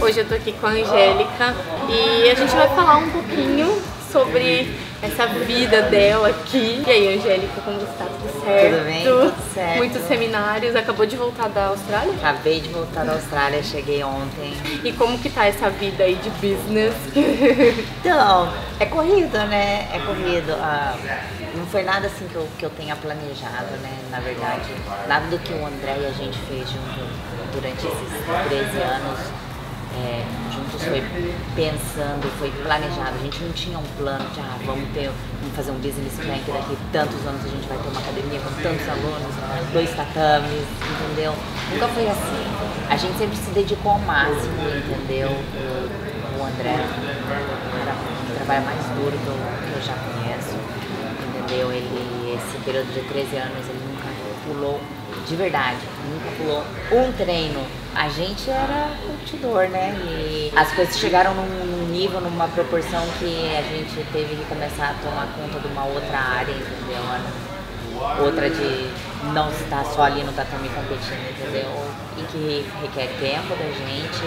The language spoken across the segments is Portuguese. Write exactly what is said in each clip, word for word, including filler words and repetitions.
Hoje eu tô aqui com a Angélica e a gente vai falar um pouquinho sobre essa vida dela aqui. E aí, Angélica, como você tá? Tudo certo? Tudo bem, tudo certo. Muitos seminários. Acabou de voltar da Austrália? Acabei de voltar da Austrália, cheguei ontem. E como que tá essa vida aí de business? Então, é corrido, né? É corrido. Ah, não foi nada assim que eu, que eu tenha planejado, né? Na verdade, nada do que o André e a gente fez junto durante esses treze anos. É, juntos foi pensando, foi planejado. A gente não tinha um plano de ah, vamos, ter, vamos fazer um business plan que daqui tantos anos a gente vai ter uma academia com tantos alunos, dois tatames, entendeu? Nunca foi assim. A gente sempre se dedicou ao máximo, entendeu? O, o André trabalha mais duro que eu, que eu já conheço, entendeu? Ele, esse período de treze anos, ele nunca pulou. De verdade, nunca pulou um treino. A gente era curtidor, né? E as coisas chegaram num nível, numa proporção que a gente teve que começar a tomar conta de uma outra área, entendeu? Outra de não estar só ali no tatame competindo, entendeu? E que requer tempo da gente,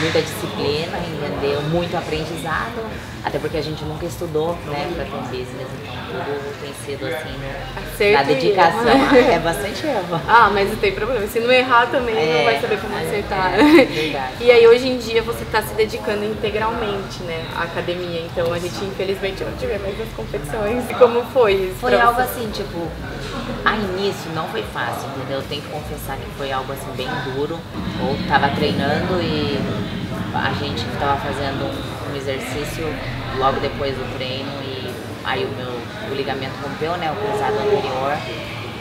muita disciplina, entendeu? Muito aprendizado, até porque a gente nunca estudou, né, pra ter um business, então tudo tem sido assim, né? A dedicação é bastante erro. Ah, mas não tem problema, se não errar também é, não vai saber como acertar. É, verdade. E aí hoje em dia você tá se dedicando integralmente, né, à academia, então a gente infelizmente não tiver mais as competições. E como foi isso? Foi algo assim, tipo... A início não foi fácil, entendeu? Eu tenho que confessar que foi algo assim bem duro. Ou tava treinando e a gente tava fazendo um exercício logo depois do treino e aí o meu o ligamento rompeu, né? O cruzado anterior.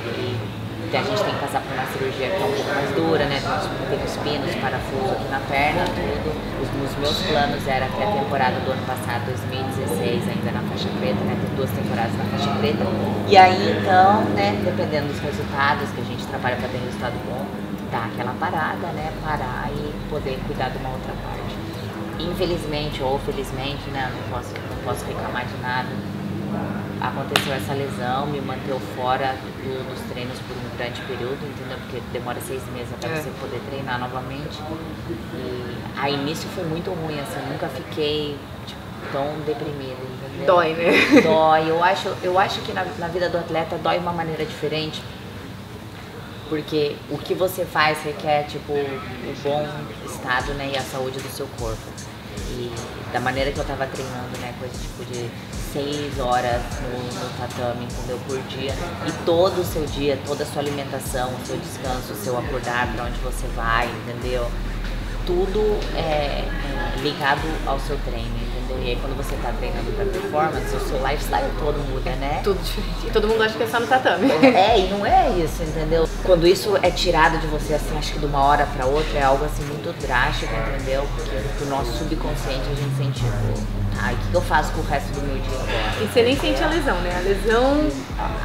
E a gente tem que passar por uma cirurgia que é um pouco mais dura, né? Tem os pinos, parafuso aqui na perna, tudo. Os meus planos era até a temporada do ano passado, dois mil e dezesseis, ainda na faixa preta, né? Tem duas temporadas na faixa preta. E aí então, né, dependendo dos resultados, que a gente trabalha para ter resultado bom, dá aquela parada, né? Parar e poder cuidar de uma outra parte. Infelizmente ou felizmente, né? Não posso, não posso reclamar de nada. Aconteceu essa lesão, me manteve fora do, dos treinos por um grande período, entendeu? Porque demora seis meses até você poder treinar novamente. E a início foi muito ruim, assim, eu nunca fiquei tipo, tão deprimida, entendeu? Dói, né? Dói. Eu acho, eu acho que na, na vida do atleta dói de uma maneira diferente, porque o que você faz requer tipo um bom estado, né, e a saúde do seu corpo. E da maneira que eu tava treinando, né, coisa tipo de seis horas no, no tatame, entendeu, por dia. E todo o seu dia, toda a sua alimentação, o seu descanso, o seu acordar, pra onde você vai, entendeu? Tudo é, é ligado ao seu treino, entendeu? E aí quando você tá treinando pra performance, o seu lifestyle todo muda, né? Tudo diferente. Todo mundo acha que é só no tatame. É, e não é isso, entendeu? Quando isso é tirado de você, assim, acho que de uma hora pra outra, é algo assim muito drástico, entendeu? Porque pro nosso subconsciente a gente sente, ah, o que, que eu faço com o resto do meu dia agora? E você nem sente a lesão, né? A lesão...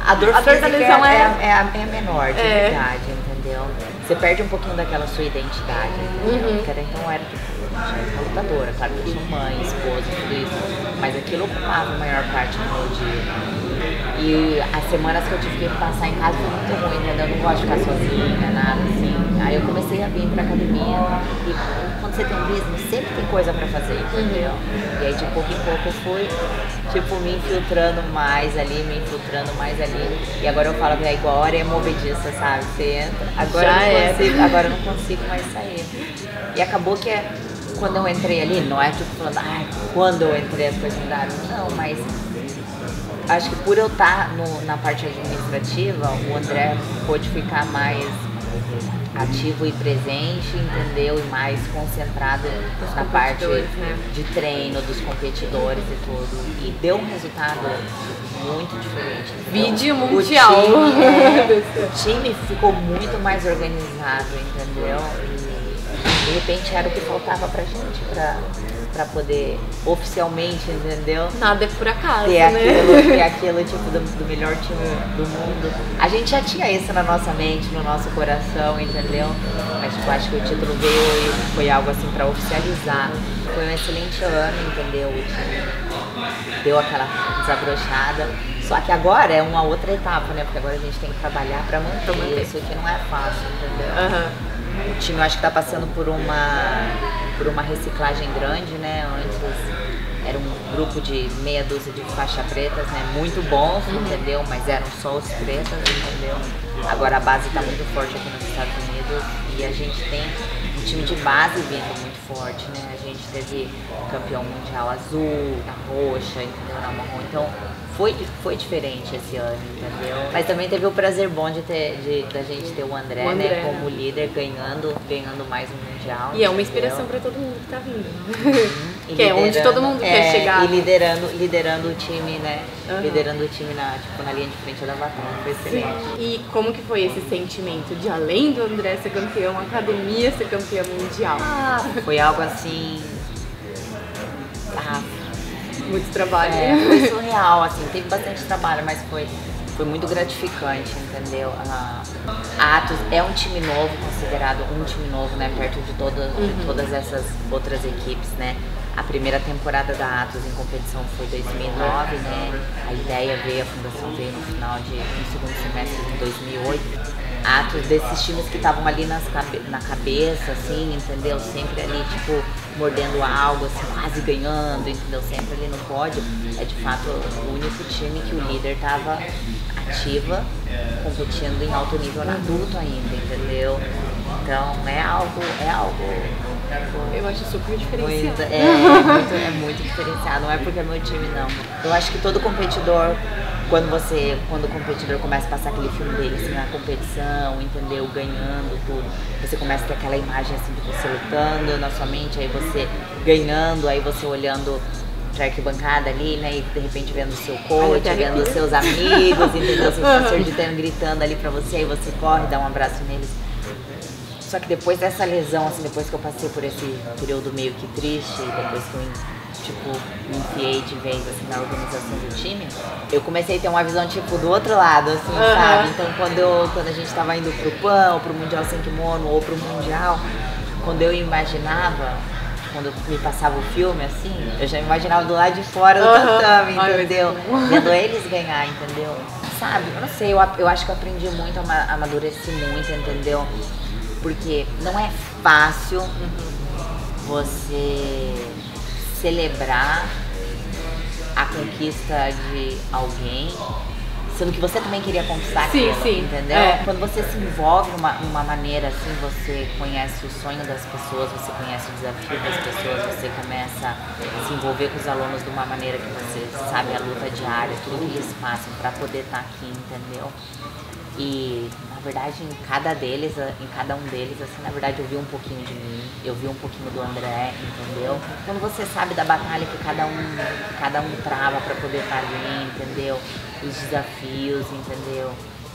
A dor, a dor da lesão é, é, é, a, é a menor, de é. verdade, entendeu? Você perde um pouquinho daquela sua identidade, entendeu? Uhum. Porque até então era tipo, uma lutadora, claro que eu sou mãe, esposa, tudo isso, mas aquilo ocupava a maior parte do meu dia. E as semanas que eu tive que passar em casa foi muito ruim, entendeu? Eu não gosto de ficar sozinha, nada assim. Aí eu comecei a vir pra academia e quando você tem um business, sempre tem coisa pra fazer, entendeu? E aí de pouco em pouco eu fui, tipo, me infiltrando mais ali, me infiltrando mais ali. E agora eu falo que é igual a hora é movediça, sabe? Você entra, agora eu não consigo, agora eu não consigo mais sair. E acabou que é... Quando eu entrei ali, não é tipo falando, ah, quando eu entrei as coisas mudaram. Não, mas acho que por eu estar no, na parte administrativa, o André pôde ficar mais ativo e presente, entendeu? E mais concentrado dos na parte, né, de treino, dos competidores e tudo. E deu um resultado muito diferente. Vídeo mundial. O time, é, o time ficou muito mais organizado, entendeu? E de repente era o que faltava pra gente, pra... pra poder oficialmente, entendeu? Nada é por acaso, ter aquilo, né? Ter aquilo tipo do, do melhor time do mundo. A gente já tinha isso na nossa mente, no nosso coração, entendeu? Mas tipo, acho que o título veio e foi algo assim pra oficializar. Foi um excelente ano, entendeu? O time deu aquela desabrochada. Só que agora é uma outra etapa, né? Porque agora a gente tem que trabalhar pra manter, manter. Isso aqui não é fácil, entendeu? Uhum. O time eu acho que tá passando por uma... por uma reciclagem grande, né? Antes era um grupo de meia dúzia de faixa pretas, né? Muito bons, uhum. entendeu? Mas eram só os pretas, entendeu? Agora a base está muito forte aqui nos Estados Unidos e a gente tem um time de base vindo muito forte, né? A gente teve campeão mundial azul, na roxa, entendeu? Na marrom, então foi, foi diferente esse ano, entendeu? Mas também teve o prazer bom de ter, de, de a gente ter o André, o André né? Como líder, ganhando, ganhando mais um mundial. E é uma inspiração para todo mundo que tá vindo, né? Uhum. Que é onde todo mundo é, quer chegar. E liderando, liderando o time, né? Uhum. Liderando o time na, tipo, na linha de frente da batalha, foi excelente. Sim. E como que foi esse sentimento de, além do André ser campeão, a academia ser campeã mundial? Ah, foi algo assim... Ah, muito trabalho. É, foi surreal, assim, teve bastante trabalho, mas foi, foi muito gratificante, entendeu? A Atos é um time novo, considerado um time novo, né? Perto de, todo, uhum. de todas essas outras equipes, né? A primeira temporada da Atos em competição foi dois mil e nove, né? A ideia veio, a fundação veio no final de no segundo semestre de dois mil e oito. Atos desses times que estavam ali nas cabe na cabeça, assim, entendeu? Sempre ali, tipo, mordendo algo, assim, quase ganhando, entendeu? Sempre ali no pódio. É, de fato, o único time que o líder estava ativa, competindo em alto nível na adulto ainda, entendeu? Então, é algo... É algo eu acho super diferenciado. É, é, muito, é muito diferenciado, não é porque é meu time, não. Eu acho que todo competidor... Quando, você, quando o competidor começa a passar aquele filme dele assim, na competição, entendeu? Ganhando tudo, você começa a ter aquela imagem assim de você lutando na sua mente, aí você ganhando, aí você olhando pra arquibancada ali, né? E de repente vendo o seu coach, vendo os seus amigos, entendeu? Seu professor de treino gritando ali pra você, aí você corre, dá um abraço neles. Só que depois dessa lesão, assim, depois que eu passei por esse período meio que triste, depois que eu tipo, me enfiei de vez, assim, na organização do time, eu comecei a ter uma visão, tipo, do outro lado, assim, uhum. sabe? Então, quando, eu, quando a gente tava indo pro P A N, ou pro Mundial Sem Kimono, ou pro Mundial, quando eu imaginava, quando me passava o filme, assim, eu já imaginava do lado de fora do uhum. tatame, entendeu? Vendo eles ganhar, entendeu? Sabe? Eu não sei, eu, eu acho que eu aprendi muito, amadureci muito, entendeu? Porque não é fácil você... celebrar a conquista de alguém, sendo que você também queria conquistar aquilo, sim, sim. entendeu? É. Quando você se envolve numa, numa maneira assim, você conhece o sonho das pessoas, você conhece o desafio das pessoas, você começa a se envolver com os alunos de uma maneira que você sabe a luta diária, tudo que eles passam para poder estar aqui, entendeu? E, na verdade, em cada deles, em cada um deles, assim, na verdade, eu vi um pouquinho de mim, eu vi um pouquinho do André, entendeu? Quando você sabe da batalha que cada um, que cada um trava pra poder estar ali, entendeu? Os desafios, entendeu?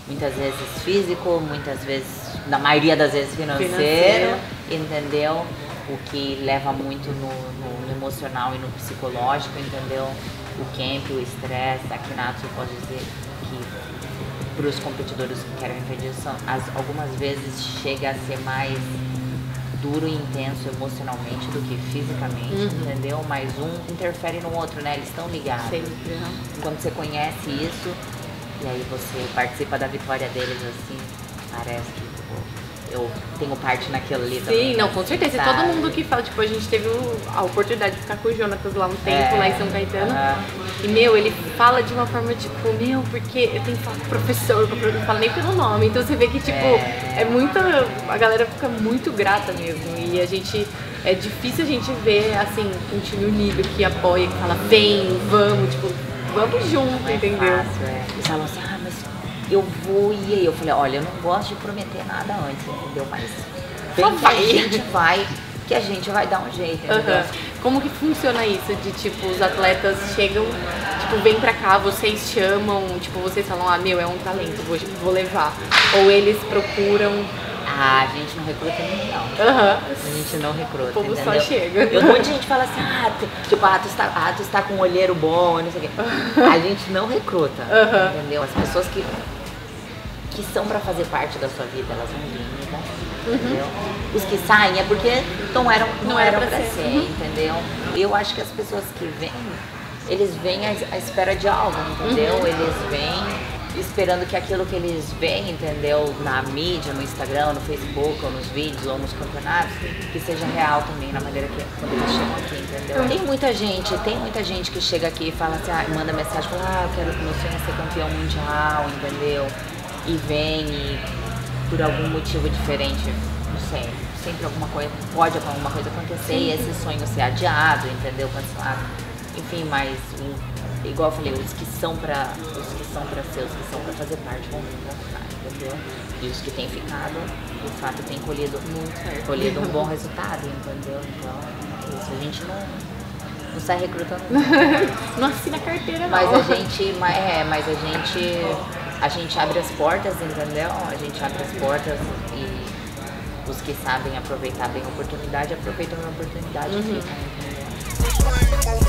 Muitas vezes físico, muitas vezes, na maioria das vezes financeiro, financeiro. entendeu? O que leva muito no, no, no emocional e no psicológico, entendeu? O camp, o estresse, aqui na Atos eu posso dizer que... para os competidores que querem federação, algumas vezes chega a ser mais duro e intenso emocionalmente do que fisicamente, uhum. entendeu? Mas um interfere no outro, né? Eles estão ligados. Sempre, uhum. Quando você conhece isso, e aí você participa da vitória deles, assim, parece que tipo, eu tenho parte naquilo ali também. Sim, não, com certeza. Sabe? Todo mundo que fala, tipo, a gente teve a oportunidade de ficar com o Jonatas lá um tempo, é, lá em São Caetano. Uhum. E, meu, ele fala de uma forma, tipo, meu, porque eu tenho que falar com o professor, eu não falo nem pelo nome. Então você vê que, tipo, é, é muita... A galera fica muito grata mesmo. E a gente... É difícil a gente ver, assim, um time unido que apoia, que fala, vem, vamos, tipo, vamos junto, é entendeu? Fácil, é. Eles falam assim, ah, mas eu vou e aí. Eu falei, olha, eu não gosto de prometer nada antes, entendeu? Mas vem que a gente vai... que a gente vai dar um jeito, entendeu? Uhum. Como que funciona isso de, tipo, os atletas chegam, tipo, vem pra cá, vocês chamam, tipo, vocês falam, ah, meu, é um talento, vou, vou levar. Ou eles procuram... Ah, a gente não recruta ninguém, não. Uhum. A gente não recruta, o povo entendeu? Só chega. Eu, muita gente fala assim, ah, tipo, a Atos tá, a Atos tá com um olheiro bom, não sei o quê. Uhum. A gente não recruta, uhum. entendeu? As pessoas que, que são pra fazer parte da sua vida, elas vão vir. Uhum. Os que saem é porque não eram, não não eram pra ser, ser uhum. entendeu? Eu acho que as pessoas que vêm, eles vêm à, à espera de algo, entendeu? Uhum. Eles vêm esperando que aquilo que eles veem, entendeu, na mídia, no Instagram, no Facebook, ou nos vídeos, ou nos campeonatos, que seja real também na maneira que quando eles chegam aqui, entendeu? Tem muita gente, tem muita gente que chega aqui e fala assim, ah, manda mensagem, fala, ah, eu quero que meu sonho é ser campeão mundial, entendeu? E vem e por algum motivo diferente, não sei, sempre alguma coisa, pode alguma coisa acontecer e esse sonho ser adiado, entendeu, cancelado, enfim, mas... Igual eu falei, os que são pra, os que são pra ser, os que são pra fazer parte vão ficar, entendeu? E os que têm ficado, de fato, têm colhido, muito colhido um bom resultado, entendeu? Então, isso a gente não, não sai recrutando. Não assina carteira, mas não. A gente, mas, é, mas a gente, a gente abre as portas, entendeu? A gente abre as portas e os que sabem aproveitar bem a oportunidade, aproveitam a oportunidade. Uhum. Ficam, entendeu?